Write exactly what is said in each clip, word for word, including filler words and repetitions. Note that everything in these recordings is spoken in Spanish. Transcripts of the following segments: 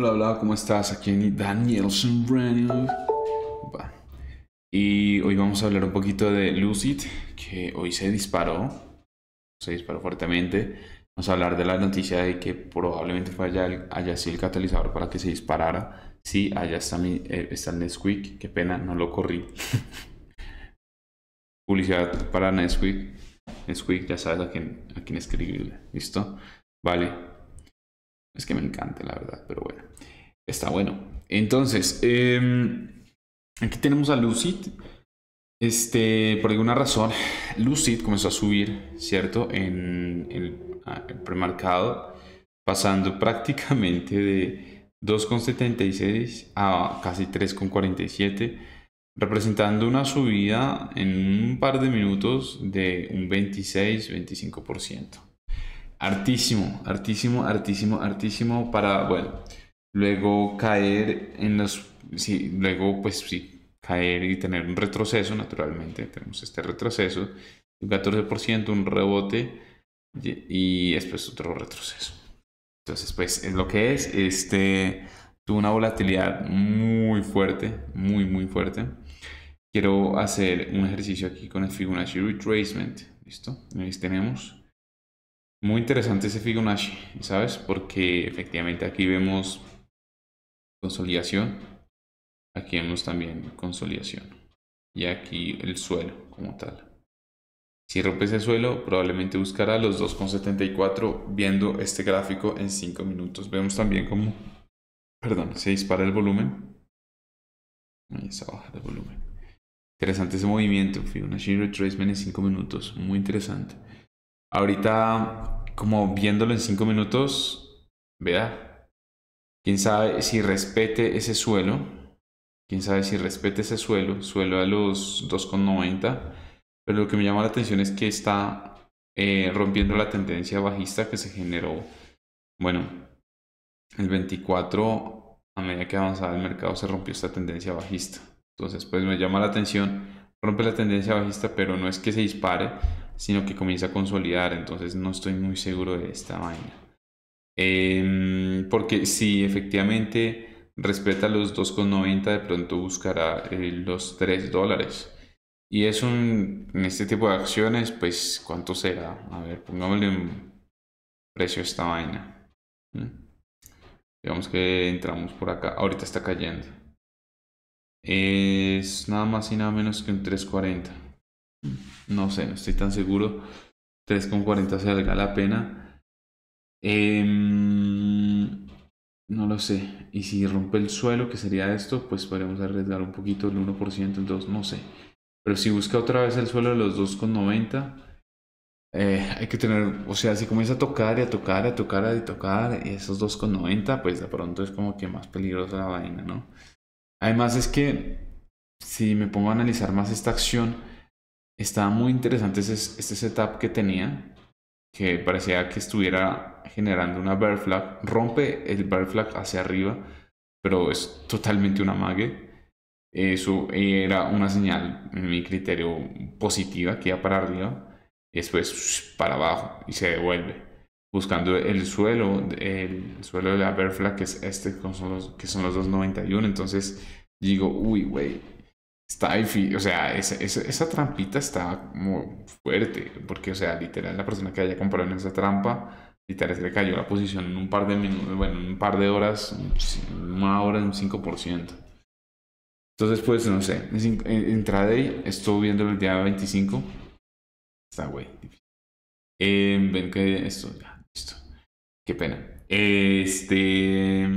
Hola, hola, ¿cómo estás? Aquí Daniel Zambrano. Y hoy vamos a hablar un poquito de Lucid, que hoy se disparó, se disparó fuertemente. Vamos a hablar de la noticia de que probablemente fue allá, allá sí el catalizador para que se disparara. Sí, allá está, mi, eh, está el Nesquik, qué pena, no lo corrí. Publicidad para Nesquik. Nesquik, ya sabes a quién, a quién escribirle, ¿listo? Vale. Es que me encanta, la verdad, pero bueno, está bueno. Entonces, eh, aquí tenemos a Lucid. Este, por alguna razón, Lucid comenzó a subir, ¿cierto? En el, el premercado, pasando prácticamente de dos coma setenta y seis a casi tres coma cuarenta y siete, representando una subida en un par de minutos de un veintiséis a veinticinco por ciento. Hartísimo, hartísimo, hartísimo, hartísimo para, bueno, luego caer en los, sí, luego pues sí, caer y tener un retroceso, naturalmente, tenemos este retroceso, un catorce por ciento, un rebote y, y después otro retroceso. Entonces, pues es lo que es, este, tuvo una volatilidad muy fuerte, muy, muy fuerte. Quiero hacer un ejercicio aquí con el Fibonacci Retracement, ¿listo? Ahí tenemos. Muy interesante ese Fibonacci, ¿sabes? Porque efectivamente aquí vemos consolidación, aquí vemos también consolidación y aquí el suelo como tal. Si rompe ese suelo probablemente buscará los dos coma setenta y cuatro viendo este gráfico en cinco minutos. Vemos también cómo, perdón, se dispara el volumen. Ahí está, baja el volumen. Interesante ese movimiento, Fibonacci Retracement en cinco minutos, muy interesante. Ahorita, como viéndolo en cinco minutos, vea, quién sabe si respete ese suelo, quién sabe si respete ese suelo, suelo a los dos coma noventa, pero lo que me llama la atención es que está eh, rompiendo la tendencia bajista que se generó, bueno, el veinticuatro, a medida que avanzaba el mercado se rompió esta tendencia bajista, entonces pues me llama la atención, rompe la tendencia bajista, pero no es que se dispare, sino que comienza a consolidar, entonces no estoy muy seguro de esta vaina. Eh, porque si efectivamente respeta los dos coma noventa, de pronto buscará eh, los tres dólares. Y es un, en este tipo de acciones, pues, ¿cuánto será? A ver, pongámosle un precio a esta vaina. ¿Mm? Digamos que entramos por acá, ahorita está cayendo. Es nada más y nada menos que un tres cuarenta. No sé, no estoy tan seguro. tres coma cuarenta se valga la pena. Eh, no lo sé. Y si rompe el suelo, que sería esto, pues podríamos arriesgar un poquito el uno por ciento, entonces no sé. Pero si busca otra vez el suelo de los dos coma noventa, eh, hay que tener, o sea, si comienza a tocar y a tocar y a tocar y a tocar esos dos coma noventa, pues de pronto es como que más peligrosa la vaina, ¿no? Además es que si me pongo a analizar más esta acción, estaba muy interesante este, este setup que tenía, que parecía que estuviera generando una bear flag, rompe el bear flag hacia arriba, pero es totalmente una amague. Eso era una señal, en mi criterio, positiva, que iba para arriba, y después para abajo y se devuelve, buscando el suelo, el suelo de la bear flag, que es este, que son los, que son los dos noventa y uno, entonces digo, uy, güey. Está difícil, o sea, esa, esa, esa trampita está como fuerte, porque, o sea, literal, la persona que haya comprado en esa trampa, literal, se le cayó la posición en un par de minutos, bueno, en un par de horas, una hora en un cinco por ciento. Entonces, pues, no sé, en, en intraday, estoy viendo el día veinticinco, está, güey, difícil. Eh, ven que esto, ya, listo, qué pena. Este,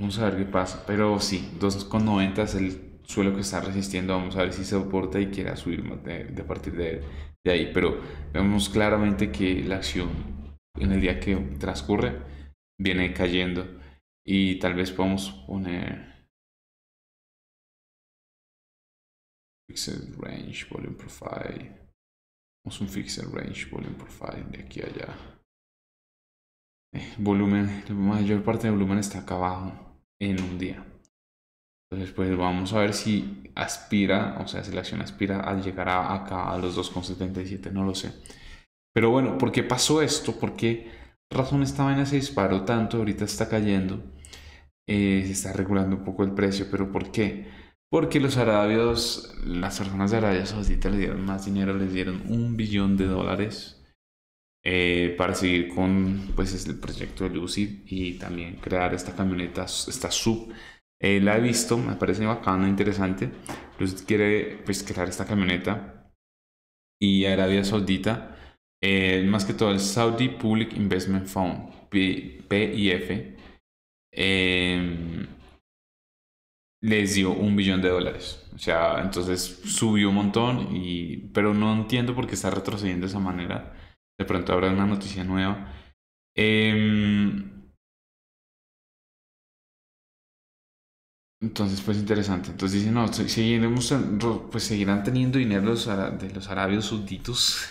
vamos a ver qué pasa, pero sí, dos coma noventa es el suelo que está resistiendo, vamos a ver si se soporta y quiera subir más de, de a partir de, de ahí, pero vemos claramente que la acción en el día que transcurre viene cayendo y tal vez podamos poner Fixed Range Volume Profile, vamos a un Fixed Range Volume Profile de aquí a allá, eh, volumen, la mayor parte del volumen está acá abajo en un día. Entonces, pues vamos a ver si aspira, o sea, si la acción aspira a llegar a, acá a los dos coma setenta y siete, no lo sé. Pero bueno, ¿por qué pasó esto? ¿Por qué razón esta vaina se disparó tanto, ahorita está cayendo, eh, se está regulando un poco el precio, pero ¿por qué? Porque los arabios, las personas de Arabia Saudita les dieron más dinero, les dieron un billón de dólares eh, para seguir con pues, el proyecto de Lucid y también crear esta camioneta, esta sub. Eh, la he visto, me parece bacana, interesante. Lucid quiere pues, crear esta camioneta y Arabia Saudita, eh, más que todo el Saudi Public Investment Fund, P I F, eh, les dio un billón de dólares. O sea, entonces subió un montón, y, pero no entiendo por qué está retrocediendo de esa manera. De pronto habrá una noticia nueva. Eh, entonces, pues interesante. Entonces dicen, no, seguiremos, pues seguirán teniendo dinero los, de los arabios sauditos.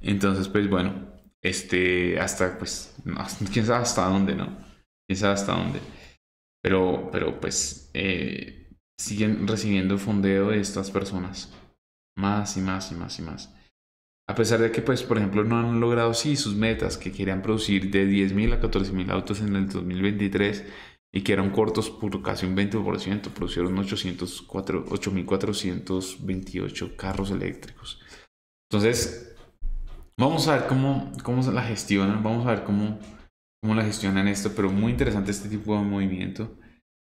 Entonces, pues bueno, este, hasta, pues, no, quién sabe hasta dónde, ¿no? Quién sabe hasta dónde. Pero, pero pues eh, siguen recibiendo fondeo de estas personas. Más y más y más y más. A pesar de que, pues, por ejemplo, no han logrado sí sus metas, que querían producir de diez mil a catorce mil autos en el dos mil veintitrés y quedaron cortos por casi un veinte por ciento. Producieron ocho mil cuatrocientos veintiocho carros eléctricos. Entonces, vamos a ver cómo, cómo la gestionan. Vamos a ver cómo... cómo la gestionan esto, pero muy interesante este tipo de movimiento,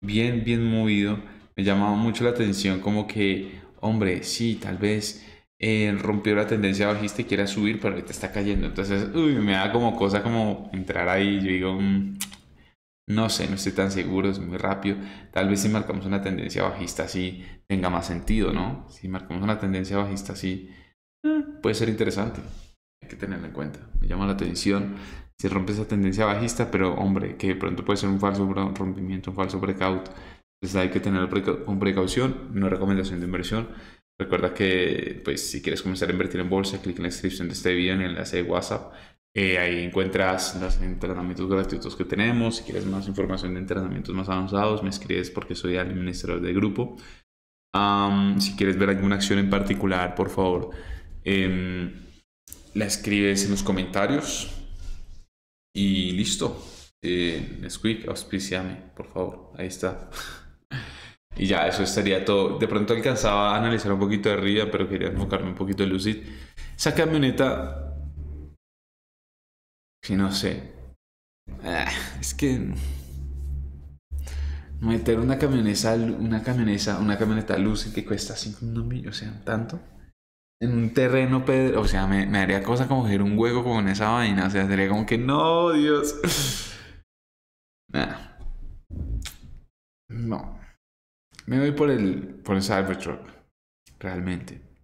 bien, bien movido. Me llamaba mucho la atención como que, hombre, sí, tal vez eh, rompió la tendencia bajista y quiera subir, pero ahorita está cayendo. Entonces, uy, me da como cosa como entrar ahí, yo digo, mmm, no sé, no estoy tan seguro, es muy rápido. Tal vez si marcamos una tendencia bajista sí tenga más sentido, ¿no? Si marcamos una tendencia bajista sí, eh, puede ser interesante. Hay que tenerlo en cuenta, me llama la atención. Se rompe esa tendencia bajista, pero hombre, que de pronto puede ser un falso rompimiento, un falso breakout. Entonces hay que tener con precaución, no recomendación de inversión. Recuerda que pues, si quieres comenzar a invertir en bolsa, clic en la descripción de este video, en el enlace de WhatsApp. Eh, ahí encuentras los entrenamientos gratuitos que tenemos. Si quieres más información de entrenamientos más avanzados, me escribes porque soy administrador de grupo. Um, si quieres ver alguna acción en particular, por favor, eh, la escribes en los comentarios. Y listo, eh, Nesquik, auspiciame, por favor, ahí está. Y ya, eso estaría todo. De pronto alcanzaba a analizar un poquito de arriba, pero quería enfocarme un poquito en Lucid. Esa camioneta, que no sé, es que meter una camioneta, una camioneta, una camioneta Lucid que cuesta cinco millones, o sea, tanto. En un terreno, Pedro, o sea, me, me haría cosa como coger un hueco con esa vaina. O sea, sería como que no, Dios. Nada. No. Me voy por el, por el Cybertruck. Realmente.